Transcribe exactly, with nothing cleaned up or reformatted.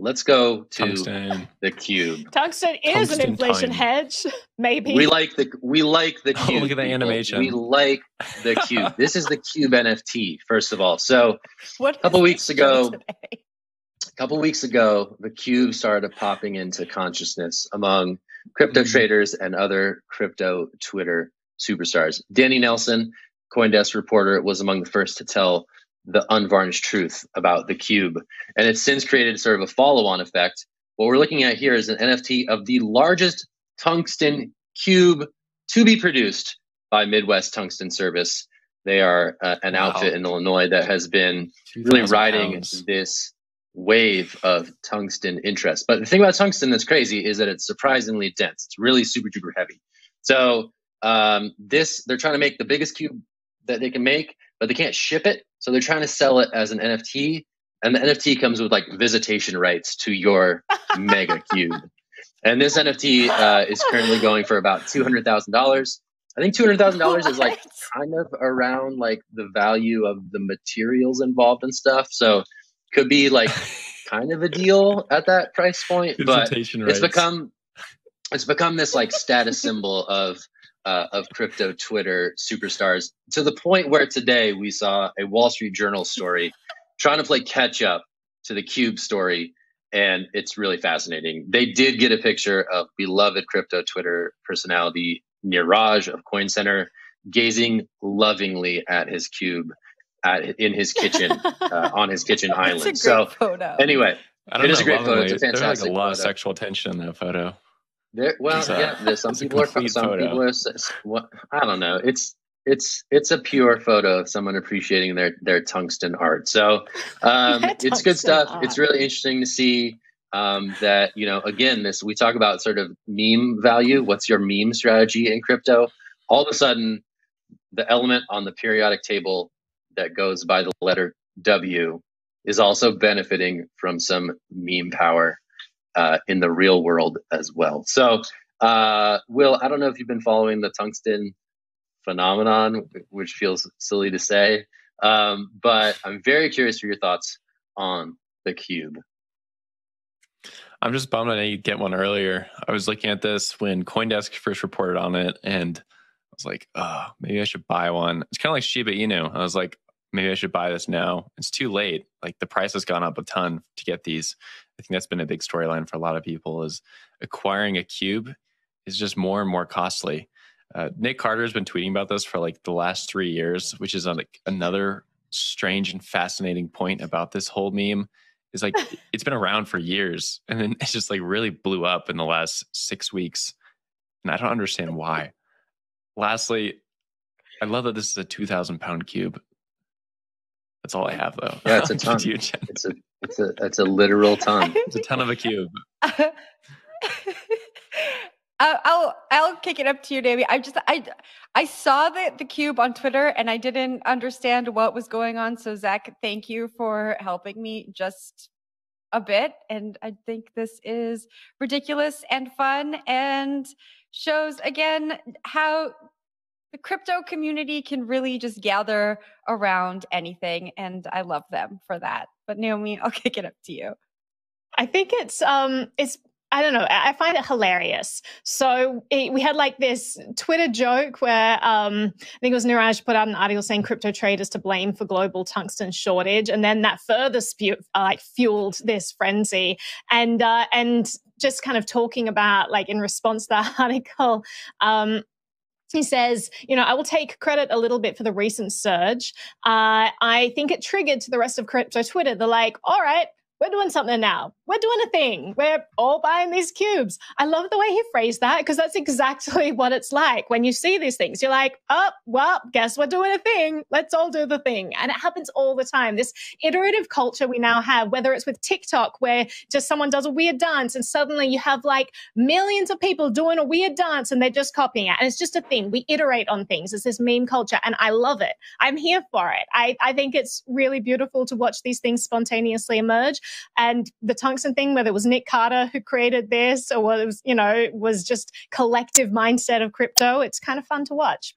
Let's go to tungsten. The cube. Tungsten is tungsten an inflation time. hedge, maybe. We like the we like the cube. Oh, look at the animation. We like the cube. This is the cube N F T. First of all, so what a couple weeks ago, today? a couple weeks ago, the cube started popping into consciousness among crypto mm-hmm. traders and other crypto Twitter superstars. Danny Nelson, CoinDesk reporter, was among the first to tell the unvarnished truth about the cube. And it's since created sort of a follow-on effect. What we're looking at here is an N F T of the largest tungsten cube to be produced by Midwest Tungsten Service. They are uh, an wow. outfit in Illinois that has been really riding pounds. this wave of tungsten interest. But the thing about tungsten that's crazy is that it's surprisingly dense. It's really super duper heavy. So um, this, they're trying to make the biggest cube that they can make, but they can't ship it. So they're trying to sell it as an N F T, and the N F T comes with like visitation rights to your mega cube. And this N F T uh, is currently going for about two hundred thousand dollars. I think two hundred thousand dollars is like kind of around like the value of the materials involved and stuff. So could be like kind of a deal at that price point, but visitation rights. it's become, it's become this like status symbol of Uh, of crypto Twitter superstars, to the point where today we saw a Wall Street Journal story trying to play catch up to the cube story. And it's really fascinating. They did get a picture of beloved crypto Twitter personality Neeraj of Coin Center gazing lovingly at his cube at, in his kitchen, uh, on his kitchen island. It's a great so photo. Anyway, it know, is a great lovingly. photo. It's a fantastic There's like a lot photo. of sexual tension in that photo. There, well, a, yeah. There's some people are. Some photo. people are. Well, I don't know. It's it's it's a pure photo of someone appreciating their their tungsten art. So um, it's good stuff. Art. It's really interesting to see um, that you know. Again, this we talk about sort of meme value. What's your meme strategy in crypto? All of a sudden, the element on the periodic table that goes by the letter W is also benefiting from some meme power. Uh, in the real world as well. So, uh, Will, I don't know if you've been following the tungsten phenomenon, which feels silly to say, um, but I'm very curious for your thoughts on the cube. I'm just bummed I didn't get one earlier. I was looking at this when CoinDesk first reported on it, and I was like, oh, maybe I should buy one. It's kind of like Shiba Inu. I was like, maybe I should buy this now. It's too late. Like the price has gone up a ton to get these. I think that's been a big storyline for a lot of people is acquiring a cube is just more and more costly. Uh, Nick Carter has been tweeting about this for like the last three years, which is like another strange and fascinating point about this whole meme is like, it's been around for years and then it just like really blew up in the last six weeks. And I don't understand why. Lastly, I love that this is a two thousand pound cube. That's all I have, though. Yeah, it's a ton. it's a it's a it's a literal ton. It's a ton of a cube. Uh, I'll I'll kick it up to you, Davey. I just I I saw the the cube on Twitter and I didn't understand what was going on. So Zach, thank you for helping me just a bit. And I think this is ridiculous and fun and shows again how the crypto community can really just gather around anything, and I love them for that. But Naomi, I'll kick it up to you. I think it's um, it's I don't know. I find it hilarious. So it, we had like this Twitter joke where um, I think it was Neeraj put out an article saying crypto traders to blame for global tungsten shortage, and then that further spew, uh, like fueled this frenzy, and uh, and just kind of talking about like in response to that article. Um, He says, you know, I will take credit a little bit for the recent surge. Uh, I think it triggered to the rest of crypto Twitter. They're like, all right, we're doing something now. We're doing a thing. We're all buying these cubes. I love the way he phrased that because that's exactly what it's like when you see these things. You're like, oh, well, guess we're doing a thing. Let's all do the thing. And it happens all the time. This iterative culture we now have, whether it's with TikTok where just someone does a weird dance and suddenly you have like millions of people doing a weird dance and they're just copying it. And it's just a thing. We iterate on things. It's this meme culture and I love it. I'm here for it. I, I think it's really beautiful to watch these things spontaneously emerge. And the tungsten thing, whether it was Nick Carter who created this or whether it was, you know, was just collective mindset of crypto, it's kind of fun to watch.